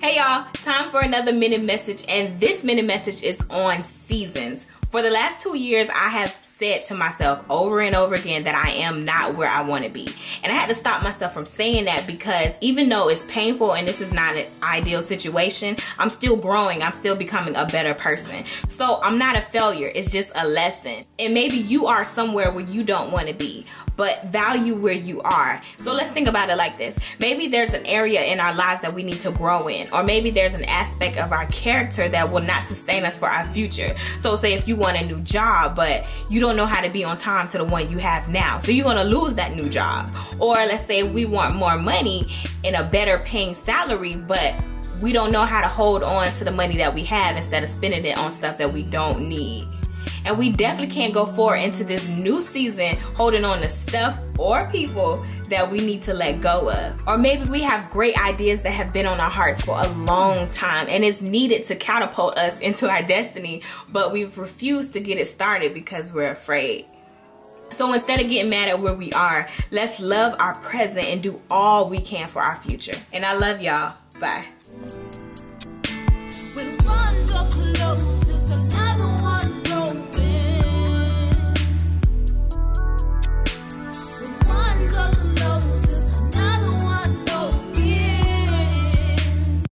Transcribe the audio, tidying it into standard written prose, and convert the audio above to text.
Hey y'all, time for another minute message, and this minute message is on seasons. For the last 2 years, I have said to myself over and over again that I am not where I want to be. And I had to stop myself from saying that because even though it's painful and this is not an ideal situation, I'm still growing. I'm still becoming a better person. So I'm not a failure. It's just a lesson. And maybe you are somewhere where you don't want to be, but value where you are. So let's think about it like this. Maybe there's an area in our lives that we need to grow in, or maybe there's an aspect of our character that will not sustain us for our future. So say if you want a new job, but you don't know how to be on time to the one you have now, so you're gonna lose that new job. Or let's say we want more money and a better paying salary, but we don't know how to hold on to the money that we have instead of spending it on stuff that we don't need. And we definitely can't go forward into this new season holding on to stuff or people that we need to let go of. Or maybe we have great ideas that have been on our hearts for a long time and it's needed to catapult us into our destiny, but we've refused to get it started because we're afraid. So instead of getting mad at where we are, let's love our present and do all we can for our future. And I love y'all. Bye.